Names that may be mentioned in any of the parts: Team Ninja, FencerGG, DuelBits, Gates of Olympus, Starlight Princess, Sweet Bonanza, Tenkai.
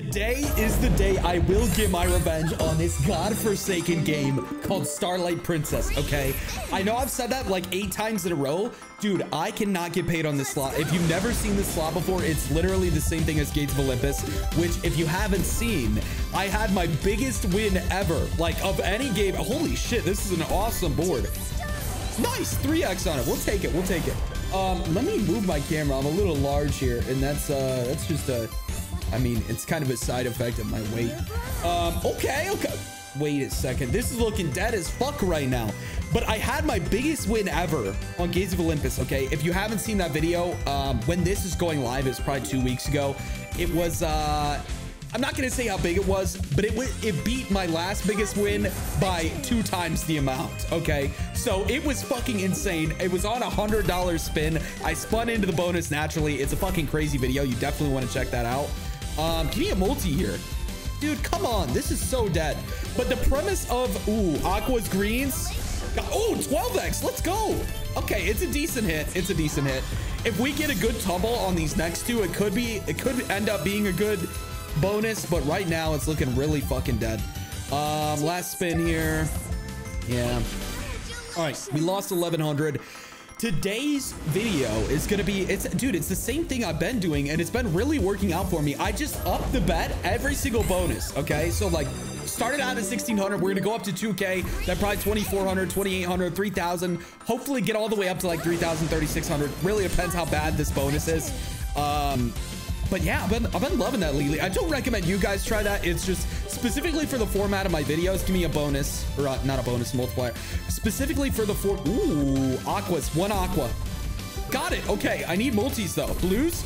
Today is the day I will get my revenge on this godforsaken game called Starlight Princess, okay? I know I've said that like 8 times in a row. Dude, I cannot get paid on this slot. If you've never seen this slot before, it's literally the same thing as Gates of Olympus, which if you haven't seen, I had my biggest win ever, like of any game. Holy shit, this is an awesome board. Nice, 3x on it. We'll take it, we'll take it. Let me move my camera. I'm a little large here, and that's just a, I mean, it's kind of a side effect of my weight. Okay. Wait a second. This is looking dead as fuck right now. But I had my biggest win ever on Gates of Olympus, okay? If you haven't seen that video, when this is going live, it's probably 2 weeks ago. It was, I'm not gonna say how big it was, but it beat my last biggest win by 2 times the amount, okay? So it was fucking insane. It was on $100 spin. I spun into the bonus naturally. It's a fucking crazy video. You definitely wanna check that out. Give me a multi here. Dude, come on. This is so dead. But the premise of, ooh, Aqua's greens. Oh, 12x. Let's go. Okay, it's a decent hit. It's a decent hit. If we get a good tumble on these next 2, it could end up being a good bonus, but right now it's looking really fucking dead. Last spin here. Yeah. All right, we lost 1,100. Today's video is gonna be, dude, it's the same thing I've been doing, and it's been really working out for me. I just up the bet every single bonus, okay? So like, started out at 1,600, we're gonna go up to 2K, then probably 2,400, 2,800, 3,000, hopefully get all the way up to like 3,000, 3,600. Really depends how bad this bonus is. But yeah, I've been loving that lately. I don't recommend you guys try that. It's just specifically for the format of my videos. Give me a bonus, or not a bonus, multiplier. Specifically for the ooh, Aquas, 1 Aqua. Got it, okay, I need multis though. Blues,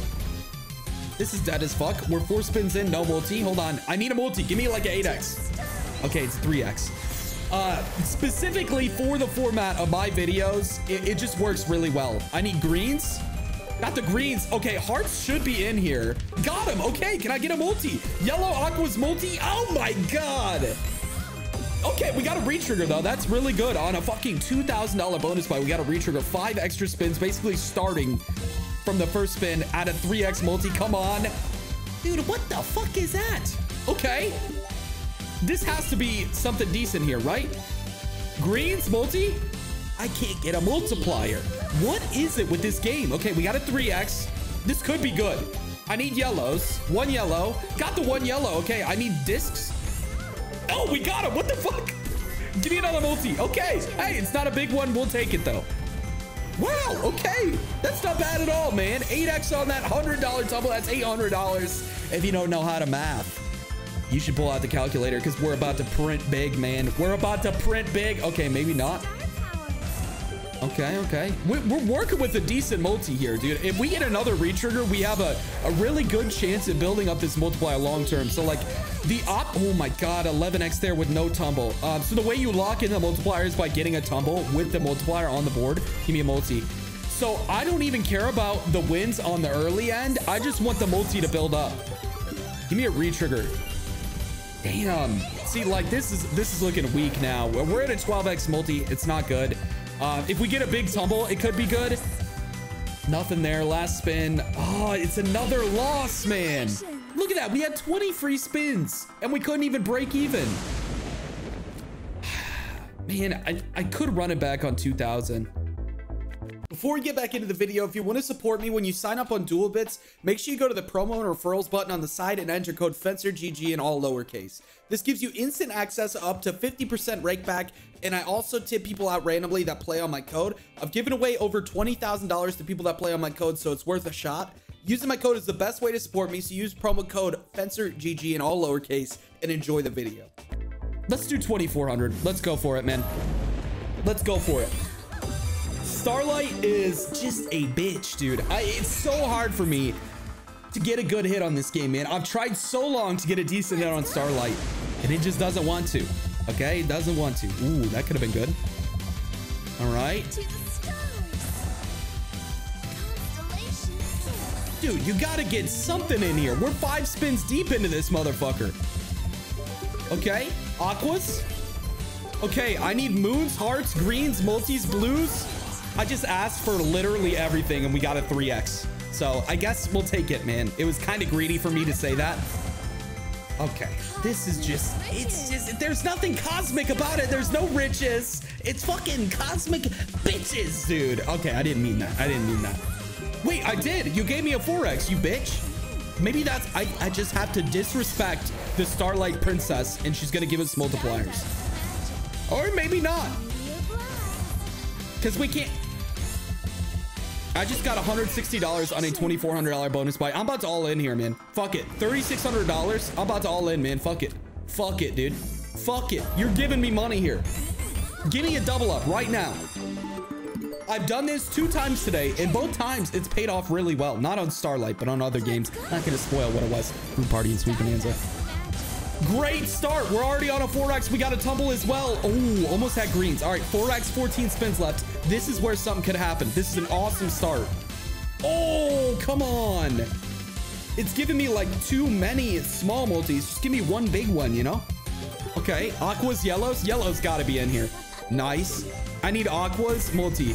this is dead as fuck. We're 4 spins in, no multi, hold on. I need a multi, give me like an 8x. Okay, it's 3x. Specifically for the format of my videos, it just works really well. I need greens. Got the greens. Okay, hearts should be in here. Got him. Okay, can I get a multi? Yellow Aqua's multi. Oh my god. Okay, we got a retrigger though. That's really good on a fucking $2,000 bonus buy. We got a retrigger, 5 extra spins, basically starting from the first spin at a 3x multi. Come on, dude. What the fuck is that? Okay, this has to be something decent here, right? Greens multi. I can't get a multiplier. What is it with this game? Okay, we got a 3x. This could be good. I need yellows. 1 yellow. Got the 1 yellow. Okay, I need discs. Oh, we got him. What the fuck? Give me another multi. Okay. Hey, it's not a big one. We'll take it, though. Wow. Okay. That's not bad at all, man. 8x on that $100 double. That's $800. If you don't know how to math, you should pull out the calculator because we're about to print big, man. We're about to print big. Okay, maybe not. Okay. We're working with a decent multi here, dude. If we get another retrigger, we have a really good chance at building up this multiplier long term. So like the oh my god, 11x there with no tumble. So the way you lock in the multiplier is by getting a tumble with the multiplier on the board. Give me a multi. So I don't even care about the wins on the early end. I just want the multi to build up. Give me a retrigger. Damn. See, like this is looking weak now. We're at a 12x multi. It's not good. If we get a big tumble, it could be good. Nothing there. Last spin. Oh, it's another loss, man. Look at that. We had 20 free spins and we couldn't even break even. Man, I could run it back on 2,000. Before we get back into the video, if you want to support me when you sign up on DuelBits, make sure you go to the promo and referrals button on the side and enter code FencerGG in all lowercase. This gives you instant access up to 50% rakeback, and I also tip people out randomly that play on my code. I've given away over $20,000 to people that play on my code, so it's worth a shot. Using my code is the best way to support me, so use promo code FencerGG in all lowercase and enjoy the video. Let's do 2,400. Let's go for it, man. Let's go for it. Starlight is just a bitch, dude. It's so hard for me to get a good hit on this game, man. I've tried so long to get a decent hit on Starlight, and it just doesn't want to. Okay, it doesn't want to. Ooh, that could have been good. All right. Dude, you got to get something in here. We're 5 spins deep into this motherfucker. Okay, Aquas. Okay, I need moons, hearts, greens, multis, blues. I just asked for literally everything and we got a 3x. So I guess we'll take it, man. It was kind of greedy for me to say that. Okay, this is just, it's just, there's nothing cosmic about it. There's no riches. It's fucking cosmic bitches, dude. Okay, I didn't mean that. I didn't mean that. Wait, I did. You gave me a 4x, you bitch. Maybe that's, I just have to disrespect the Starlight Princess and she's going to give us multipliers. Or maybe not. Because we can't. I just got $160 on a $2,400 bonus buy. I'm about to all in here, man. Fuck it. $3,600. I'm about to all in, man. Fuck it. Fuck it, dude. Fuck it. You're giving me money here. Give me a double up right now. I've done this 2 times today, and both times it's paid off really well. Not on Starlight, but on other games. Not gonna spoil what it was. Group Party and Sweet Bonanza. Great start. We're already on a 4x. We got a tumble as well. Oh, almost had greens. All right, 4x, 14 spins left. This is where something could happen. This is an awesome start. Oh, come on. It's giving me like too many small multis. Just give me one big one, you know? Okay, aquas, yellows. Yellows gotta be in here. Nice. I need aquas, multi.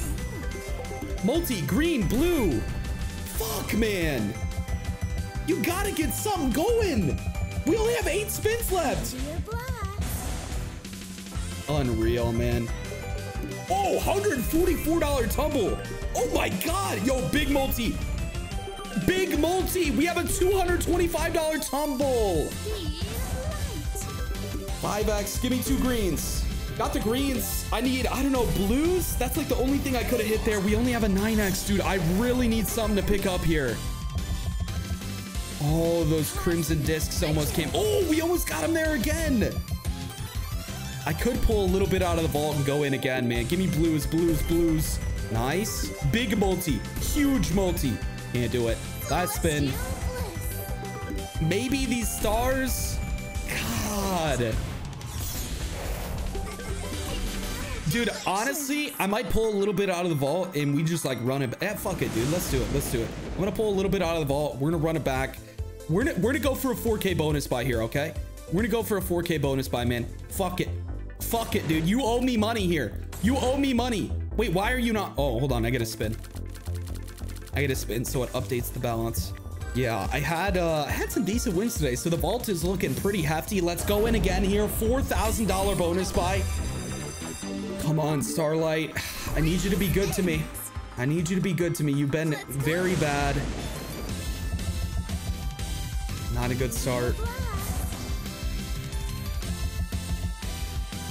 Multi, green, blue. Fuck, man. You gotta get something going. We only have 8 spins left. Unreal, man. Oh, $144 tumble. Oh my God. Yo, big multi. Big multi. We have a $225 tumble. 5x. Give me 2 greens. Got the greens. I need, I don't know, blues. That's like the only thing I could have hit there. We only have a 9x, dude. I really need something to pick up here. Oh, those crimson discs almost came. Oh, we almost got him there again. I could pull a little bit out of the vault and go in again, man. Give me blues, blues, blues. Nice. Big multi. Huge multi. Can't do it. Last spin. Maybe these stars. God. Dude, honestly, I might pull a little bit out of the vault and we just like run it. Eh, fuck it, dude. Let's do it. Let's do it. I'm going to pull a little bit out of the vault. We're going to run it back. We're gonna go for a 4K bonus buy here, okay? We're gonna go for a 4K bonus buy, man. Fuck it. Fuck it, dude. You owe me money here. You owe me money. Wait, why are you not? Oh, hold on. I gotta spin. I gotta spin so it updates the balance. Yeah, I had some decent wins today, so the vault is looking pretty hefty. Let's go in again here. $4,000 bonus buy. Come on, Starlight. I need you to be good to me. I need you to be good to me. You've been very bad. Not a good start.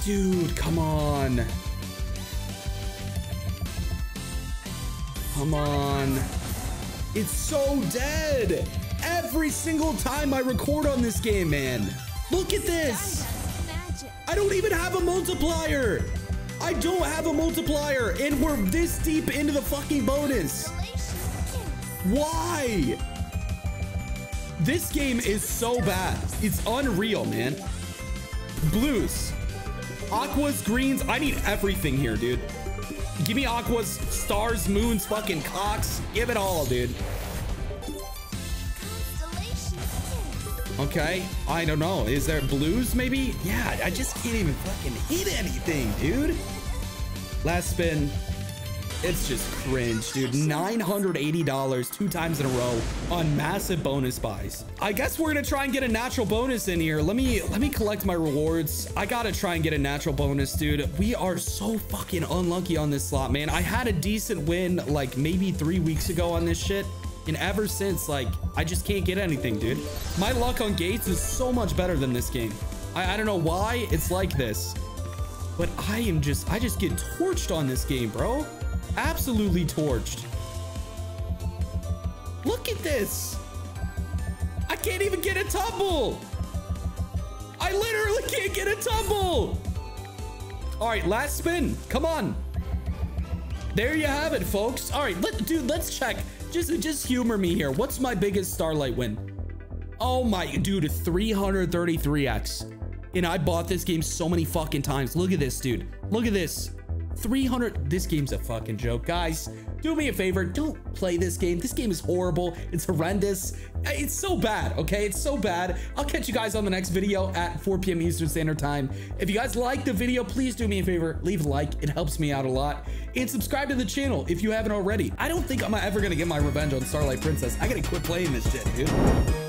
Dude, come on. Come on. It's so dead. Every single time I record on this game, man. Look at this. I don't even have a multiplier. I don't have a multiplier, and we're this deep into the fucking bonus. Why? This game is so bad. It's unreal, man. Blues. Aquas, greens. I need everything here, dude. Give me aquas, stars, moons, fucking cocks. Give it all, dude. Okay. I don't know. Is there blues, maybe? Yeah, I just can't even fucking hit anything, dude. Last spin. It's just cringe, dude. $980 2 times in a row on massive bonus buys. I guess we're gonna try and get a natural bonus in here. Let me collect my rewards. I gotta try and get a natural bonus, dude. We are so fucking unlucky on this slot, man. I had a decent win like maybe 3 weeks ago on this shit, and ever since, like, I just can't get anything, dude. My luck on Gates is so much better than this game. I don't know why it's like this, but I just get torched on this game, bro. Absolutely torched. Look at this. I can't even get a tumble. I literally can't get a tumble. All right, last spin. Come on. There you have it, folks. All right, let's check. Just humor me here. What's my biggest Starlight win? Oh my, dude, 333x. And I bought this game so many fucking times. Look at this, dude. Look at this. 300. This game's a fucking joke, guys. Do me a favor, don't play this game. This game is horrible. It's horrendous. It's so bad. Okay, it's so bad. I'll catch you guys on the next video at 4 p.m. Eastern Standard Time. If you guys like the video, please do me a favor, leave a like. It helps me out a lot. And subscribe to the channel if you haven't already. I don't think I'm ever gonna get my revenge on Starlight Princess. I gotta quit playing this shit, dude.